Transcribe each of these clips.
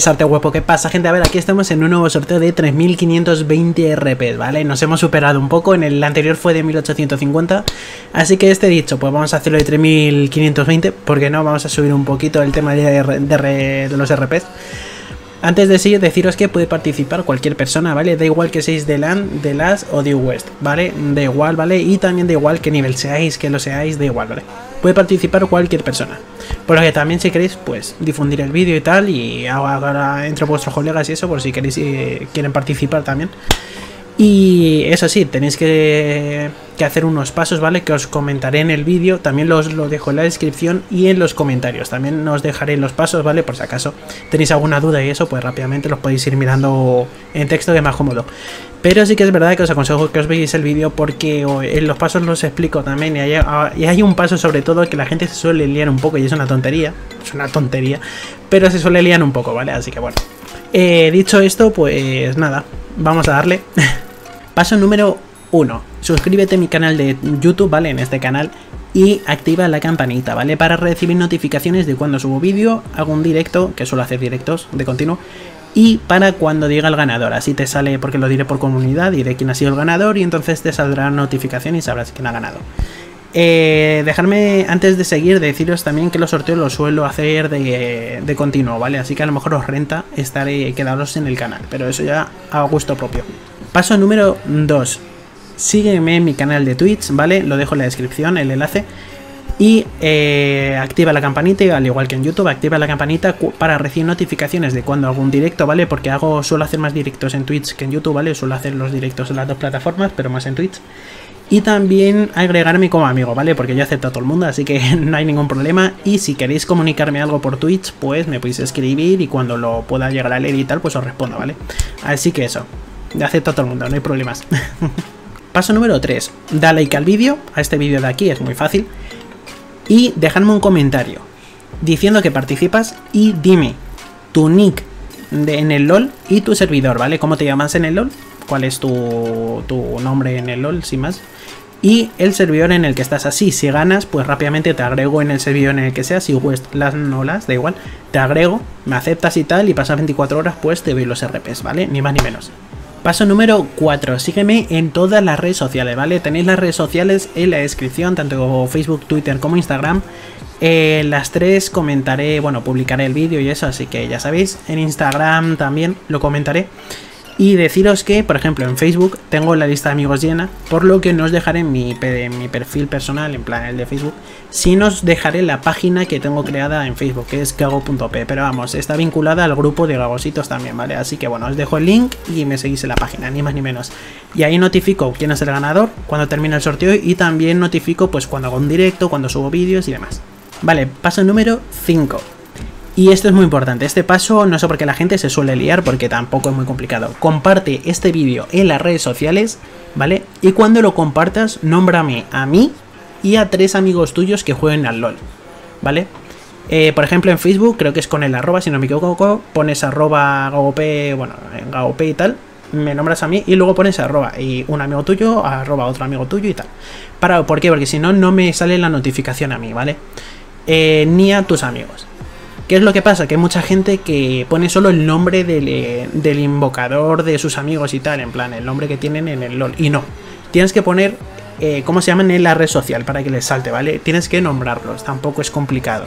Sorteo guapo, ¿qué pasa, gente? A ver, aquí estamos en un nuevo sorteo de 3520 RP, ¿vale? Nos hemos superado un poco, en el anterior fue de 1850, así que este dicho, pues vamos a hacerlo de 3520, porque no, vamos a subir un poquito el tema de los RPs. Antes de seguir, deciros que puede participar cualquier persona, ¿vale? Da igual que seáis de LAN, de LAS o de West, ¿vale? Da igual, ¿vale? Y también da igual que nivel seáis, que lo seáis, da igual, ¿vale? Puede participar cualquier persona. Por lo que también, si queréis, pues difundir el vídeo y tal, y ahora entre vuestros colegas y eso, por si queréis quieren participar también. Y eso sí, tenéis que hacer unos pasos, ¿vale? Que os comentaré en el vídeo, también los dejo en la descripción y en los comentarios. También os dejaré los pasos, ¿vale? Por si acaso tenéis alguna duda y eso, pues rápidamente los podéis ir mirando en texto, que es más cómodo. Pero sí que es verdad que os aconsejo que os veáis el vídeo, porque en los pasos los explico también. Y hay un paso sobre todo que la gente se suele liar un poco, y es una tontería, pero se suele liar un poco, ¿vale? Así que bueno. Dicho esto, pues nada, vamos a darle. Paso número 1. Suscríbete a mi canal de YouTube, ¿vale? En este canal, y activa la campanita, ¿vale? Para recibir notificaciones de cuando subo vídeo, hago un directo, que suelo hacer directos de continuo, y para cuando diga el ganador. Así te sale, porque lo diré por comunidad, diré quién ha sido el ganador, y entonces te saldrá notificación y sabrás quién ha ganado. Dejarme, antes de seguir, deciros también que los sorteos los suelo hacer de continuo, ¿vale? Así que a lo mejor os renta estaré quedaros en el canal, pero eso ya a gusto propio. Paso número 2. Sígueme en mi canal de Twitch, ¿vale? Lo dejo en la descripción, el enlace. Y activa la campanita, al igual que en YouTube, activa la campanita para recibir notificaciones de cuando hago un directo, ¿vale? Porque suelo hacer más directos en Twitch que en YouTube, ¿vale? Suelo hacer los directos en las dos plataformas, pero más en Twitch. Y también agregarme como amigo, ¿vale? Porque yo acepto a todo el mundo, así que no hay ningún problema. Y si queréis comunicarme algo por Twitch, pues me podéis escribir, y cuando lo pueda llegar a leer y tal, pues os respondo, ¿vale? Así que eso, acepto a todo el mundo, no hay problemas. Paso número 3. Da like al vídeo, a este vídeo de aquí, es muy fácil. Y dejadme un comentario diciendo que participas, y dime tu nick en el LOL y tu servidor, ¿vale? ¿Cómo te llamas en el LOL? ¿Cuál es tu nombre en el LOL, sin más? Y el servidor en el que estás. Así, si ganas, pues rápidamente te agrego en el servidor en el que seas, si West, LAS, no LAS, da igual, te agrego, me aceptas y tal, y pasas 24 horas, pues te doy los RPs, ¿vale? Ni más ni menos. Paso número 4. Sígueme en todas las redes sociales, ¿vale? Tenéis las redes sociales en la descripción, tanto Facebook, Twitter como Instagram. Las tres comentaré, bueno, publicaré el vídeo y eso, así que ya sabéis. En Instagram también lo comentaré. Y deciros que, por ejemplo, en Facebook tengo la lista de amigos llena, por lo que no os dejaré mi perfil personal, en plan el de Facebook, sino os dejaré la página que tengo creada en Facebook, que es GagoOP, pero vamos, está vinculada al grupo de Gagositos también, ¿vale? Así que bueno, os dejo el link y me seguís en la página, ni más ni menos. Y ahí notifico quién es el ganador, cuando termina el sorteo, y también notifico pues cuando hago un directo, cuando subo vídeos y demás. Vale, paso número 5. Y esto es muy importante, este paso no sé por qué la gente se suele liar, porque tampoco es muy complicado. Comparte este vídeo en las redes sociales, ¿vale? Y cuando lo compartas, nómbrame a mí y a 3 amigos tuyos que jueguen al LOL, ¿vale? Por ejemplo, en Facebook, creo que es con el @, si no me equivoco, pones @GagoP, bueno, GagoP y tal, me nombras a mí y luego pones @ y un amigo tuyo, @ otro amigo tuyo y tal. ¿Por qué? Porque si no, no me sale la notificación a mí, ¿vale? Ni a tus amigos. ¿Qué es lo que pasa? Que hay mucha gente que pone solo el nombre del invocador de sus amigos y tal, en plan, el nombre que tienen en el LOL. Y no, tienes que poner cómo se llaman en la red social para que les salte, ¿vale? Tienes que nombrarlos, tampoco es complicado.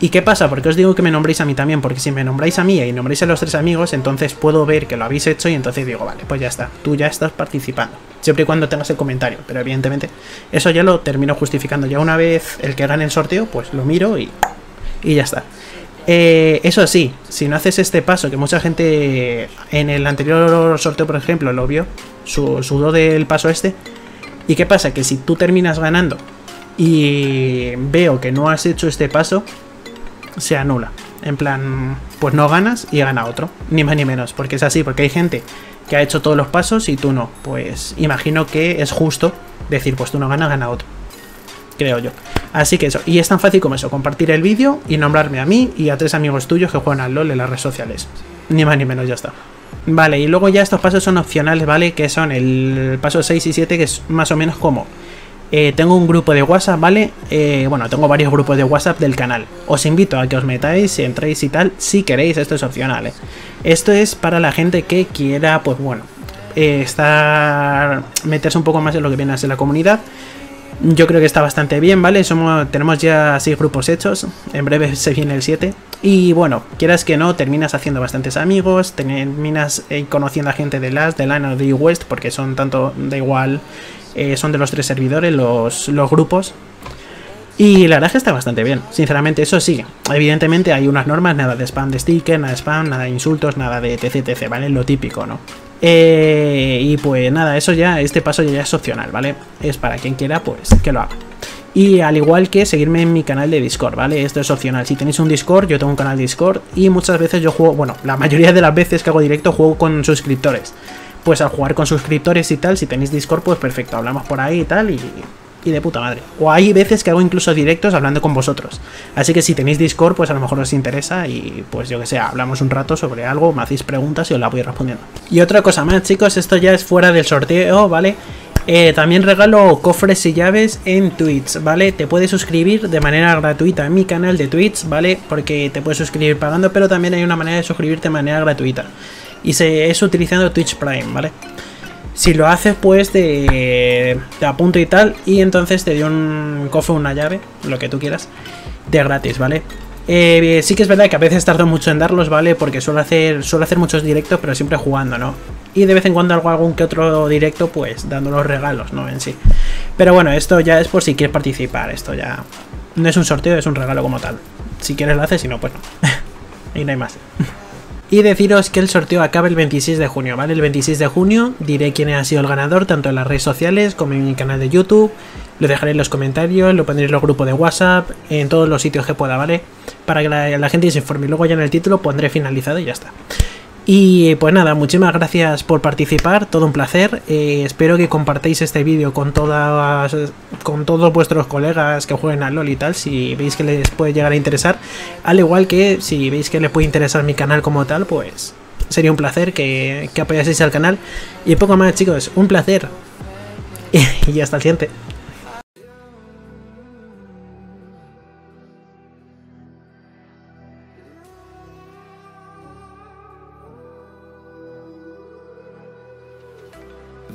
¿Y qué pasa? Porque os digo que me nombréis a mí también, porque si me nombráis a mí y nombréis a los 3 amigos, entonces puedo ver que lo habéis hecho y entonces digo, vale, pues ya está, tú ya estás participando. Siempre y cuando tengas el comentario, pero evidentemente eso ya lo termino justificando. Ya una vez el que gane el sorteo, pues lo miro y ya está. Eso sí, si no haces este paso, que mucha gente en el anterior sorteo, por ejemplo, lo vio, sudó del paso este. ¿Y qué pasa? Que si tú terminas ganando y veo que no has hecho este paso, se anula. En plan, pues no ganas y gana otro, ni más ni menos, porque es así, porque hay gente que ha hecho todos los pasos y tú no. Pues imagino que es justo decir, pues tú no ganas, gana otro. Creo yo. Así que eso, y es tan fácil como eso, compartir el vídeo y nombrarme a mí y a 3 amigos tuyos que juegan al LOL en las redes sociales. Ni más ni menos, ya está. Vale, y luego ya estos pasos son opcionales, ¿vale? Que son el paso 6 y 7, que es más o menos como Tengo un grupo de WhatsApp, ¿vale? Bueno, tengo varios grupos de WhatsApp del canal. Os invito a que os metáis, entréis y tal, si queréis. Esto es opcional, ¿eh? Esto es para la gente que quiera, pues bueno, meterse un poco más en lo que viene a ser la comunidad. Yo creo que está bastante bien, ¿vale? Tenemos ya 6 grupos hechos, en breve se viene el 7. Y bueno, quieras que no, terminas haciendo bastantes amigos, terminas conociendo a gente de LAS, de LAN o de West, porque son tanto, da igual. Son de los 3 servidores los grupos. Y la verdad es que está bastante bien, sinceramente. Eso sí, evidentemente hay unas normas. Nada de spam de sticker, nada de spam, nada de insultos, nada de etc, ¿vale? Lo típico, ¿no? Y pues nada, eso ya, este paso ya es opcional, ¿vale? Es para quien quiera, pues que lo haga. Y al igual que seguirme en mi canal de Discord, ¿vale? Esto es opcional. Si tenéis un Discord, yo tengo un canal de Discord. Y muchas veces yo juego, bueno, la mayoría de las veces que hago directo juego con suscriptores. Pues al jugar con suscriptores y tal, si tenéis Discord, pues perfecto, hablamos por ahí y tal, y de puta madre. O hay veces que hago incluso directos hablando con vosotros. Así que si tenéis Discord, pues a lo mejor os interesa y pues yo que sé, hablamos un rato sobre algo, me hacéis preguntas y os las voy respondiendo. Y otra cosa más, chicos, esto ya es fuera del sorteo, ¿vale? También regalo cofres y llaves en Twitch, ¿vale? Te puedes suscribir de manera gratuita en mi canal de Twitch, ¿vale? Porque te puedes suscribir pagando, pero también hay una manera de suscribirte de manera gratuita. Y es utilizando Twitch Prime, ¿vale? Si lo haces, pues te apunto y tal. Y entonces te doy un cofre, una llave, lo que tú quieras, de gratis, ¿vale? Sí que es verdad que a veces tardo mucho en darlos, ¿vale? Porque suelo hacer muchos directos, pero siempre jugando, ¿no? Y de vez en cuando hago algún que otro directo, pues dando los regalos, ¿no? En sí. Pero bueno, esto ya es por si quieres participar. Esto ya no es un sorteo, es un regalo como tal. Si quieres lo haces, si no, pues no. Y no hay más. Y deciros que el sorteo acaba el 26 de junio, ¿vale? El 26 de junio diré quién ha sido el ganador, tanto en las redes sociales como en mi canal de YouTube. Lo dejaré en los comentarios, lo pondré en los grupos de WhatsApp, en todos los sitios que pueda, ¿vale? Para que la gente se informe. Luego ya en el título pondré finalizado y ya está. Y pues nada, muchísimas gracias por participar, todo un placer. Espero que compartáis este vídeo con todos vuestros colegas que jueguen al LOL y tal, si veis que les puede llegar a interesar. Al igual que si veis que les puede interesar mi canal como tal, pues sería un placer que apoyaseis al canal. Y poco más, chicos, un placer. Y hasta el siguiente.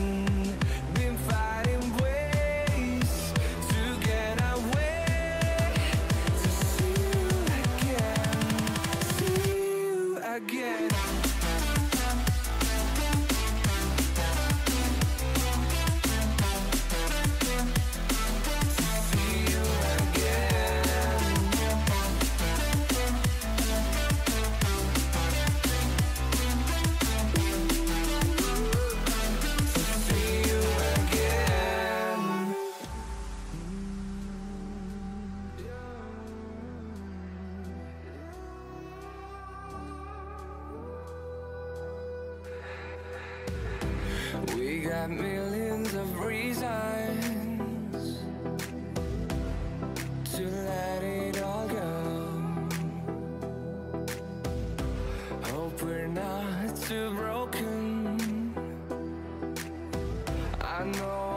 We got millions of reasons to let it all go. Hope we're not too broken. I know.